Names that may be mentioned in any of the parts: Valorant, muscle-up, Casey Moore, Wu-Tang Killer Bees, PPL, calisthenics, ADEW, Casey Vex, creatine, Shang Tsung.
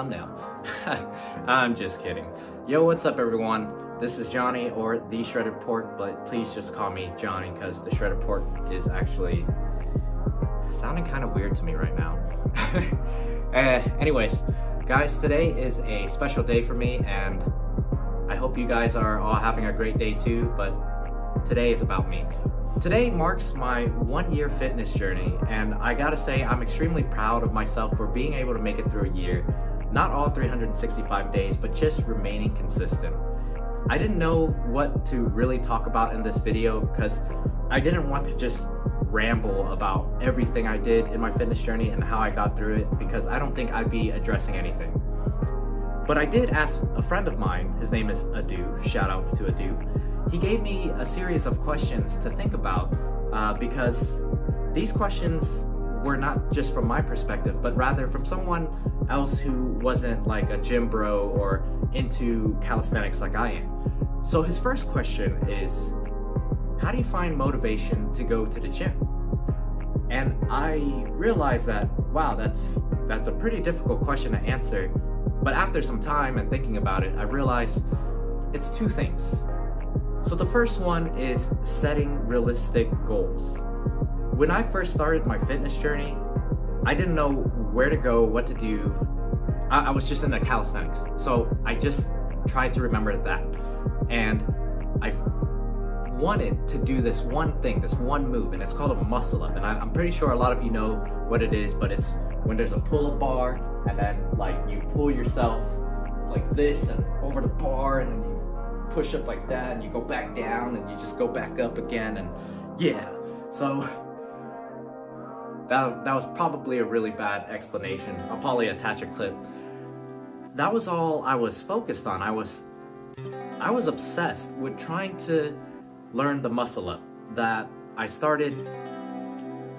thumbnail. I'm just kidding. Yo, what's up everyone? This is Johnny, or The Shredded Pork, but please just call me Johnny because The Shredded Pork is actually sounding kind of weird to me right now. Anyways, guys, today is a special day for me and I hope you guys are all having a great day too, but today is about me. Today marks my 1 year fitness journey, and I gotta say I'm extremely proud of myself for being able to make it through a year. Not all 365 days, but just remaining consistent. I didn't know what to really talk about in this video because I didn't want to just ramble about everything I did in my fitness journey and how I got through it, because I don't think I'd be addressing anything. But I did ask a friend of mine, his name is ADEW, shout outs to ADEW. He gave me a series of questions to think about because these questions were not just from my perspective, but rather from someone else who wasn't like a gym bro or into calisthenics like I am. So his first question is, how do you find motivation to go to the gym? And I realized that, wow, that's a pretty difficult question to answer. But after some time and thinking about it, I realized it's two things. So the first one is setting realistic goals. When I first started my fitness journey, I didn't know where to go, what to do. I was just into calisthenics. So I just tried to remember that. And I wanted to do this one thing, this one move, and it's called a muscle up. And I'm pretty sure a lot of you know what it is, but it's when there's a pull-up bar, and then like you pull yourself like this and over the bar, and then you push up like that, and you go back down, and you just go back up again, and yeah. So that was probably a really bad explanation. I'll probably attach a clip. That was all I was focused on. I was obsessed with trying to learn the muscle up, that I started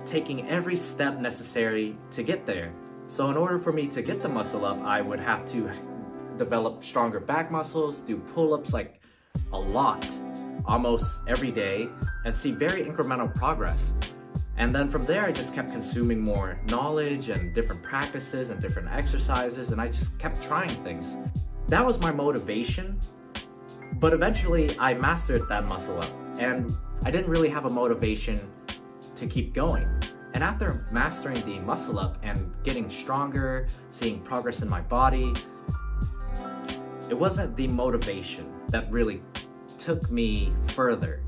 taking every step necessary to get there. So in order for me to get the muscle up, I would have to develop stronger back muscles, do pull-ups like a lot, almost every day, and see very incremental progress. And then from there, I just kept consuming more knowledge and different practices and different exercises, and I just kept trying things. That was my motivation, but eventually I mastered that muscle up, and I didn't really have a motivation to keep going. And after mastering the muscle up and getting stronger, seeing progress in my body, it wasn't the motivation that really took me further.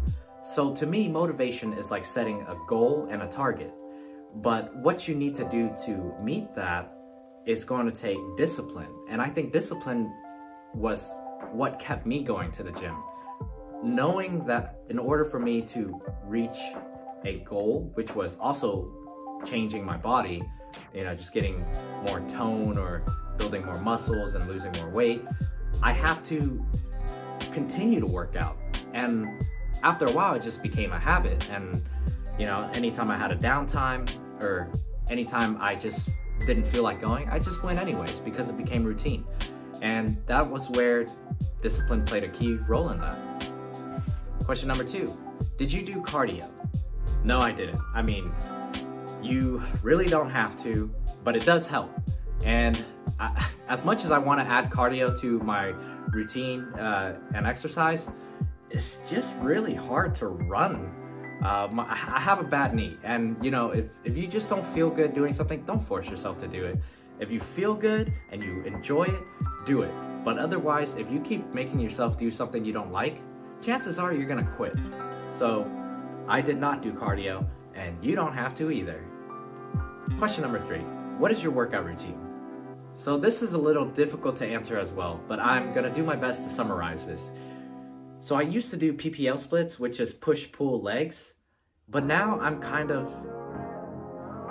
So to me, motivation is like setting a goal and a target. But what you need to do to meet that is going to take discipline. And I think discipline was what kept me going to the gym. Knowing that in order for me to reach a goal, which was also changing my body, you know, just getting more tone or building more muscles and losing more weight, I have to continue to work out. And after a while, it just became a habit. And, you know, anytime I had a downtime or anytime I just didn't feel like going, I just went anyways because it became routine. And that was where discipline played a key role in that. Question number two, did you do cardio? No, I didn't. I mean, you really don't have to, but it does help. And as much as I want to add cardio to my routine and exercise, it's just really hard to run. I have a bad knee, and you know, if you just don't feel good doing something, don't force yourself to do it. If you feel good and you enjoy it, do it. But otherwise, if you keep making yourself do something you don't like, chances are you're gonna quit. So I did not do cardio, and you don't have to either. Question number three, what is your workout routine? So this is a little difficult to answer as well, but I'm gonna do my best to summarize this. So I used to do PPL splits, which is push-pull legs, but now I'm kind of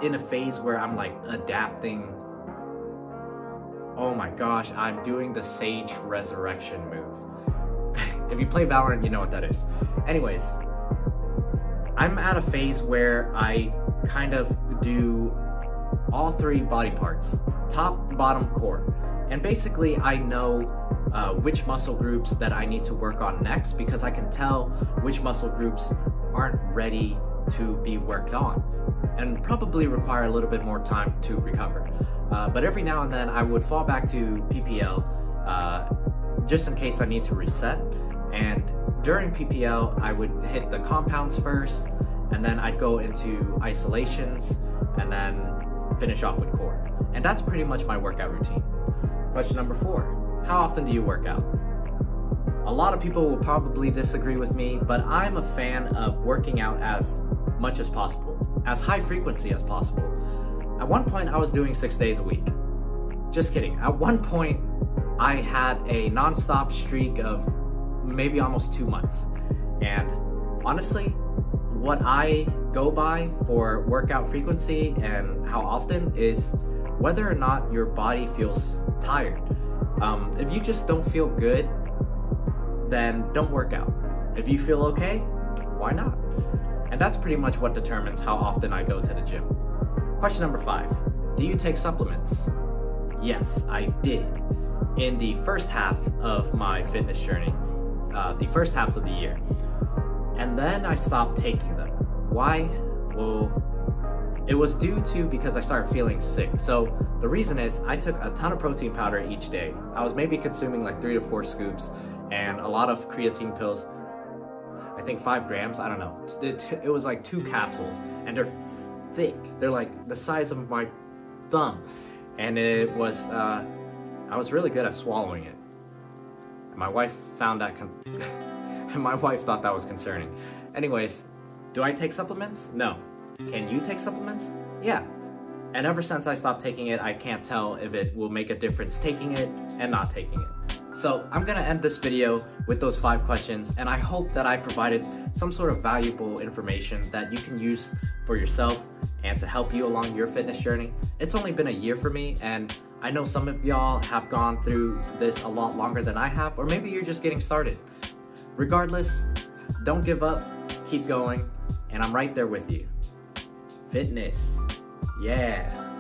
in a phase where I'm like adapting. Oh my gosh, I'm doing the Sage Resurrection move. If you play Valorant, you know what that is. Anyways, I'm at a phase where I kind of do all three body parts, top, bottom, core. And basically I know which muscle groups that I need to work on next, because I can tell which muscle groups aren't ready to be worked on and probably require a little bit more time to recover. But every now and then I would fall back to PPL just in case I need to reset. And during PPL, I would hit the compounds first, and then I'd go into isolations, and then finish off with core. And that's pretty much my workout routine. Question number 4, how often do you work out? A lot of people will probably disagree with me, but I'm a fan of working out as much as possible, as high frequency as possible. At one point, I was doing 6 days a week. Just kidding. At one point, I had a non-stop streak of maybe almost 2 months. And honestly, what I go by for workout frequency and how often is whether or not your body feels tired. If you just don't feel good, then don't work out. If you feel okay, why not? And that's pretty much what determines how often I go to the gym. Question number 5, do you take supplements? Yes, I did. In the first half of my fitness journey, the first half of the year. And then I stopped taking them. Why? Well, it was due to because I started feeling sick. So the reason is I took a ton of protein powder each day. I was maybe consuming like 3 to 4 scoops and a lot of creatine pills. I think 5 grams, I don't know. It was like 2 capsules and they're thick. They're like the size of my thumb. And it was, I was really good at swallowing it. And my wife found that, and my wife thought that was concerning. Anyways, do I take supplements? No. Can you take supplements? Yeah. And ever since I stopped taking it, I can't tell if it will make a difference taking it and not taking it. So I'm gonna end this video with those 5 questions, and I hope that I provided some sort of valuable information that you can use for yourself and to help you along your fitness journey. It's only been a year for me, and I know some of y'all have gone through this a lot longer than I have, or maybe you're just getting started. Regardless, don't give up, keep going, and I'm right there with you. Fitness, yeah.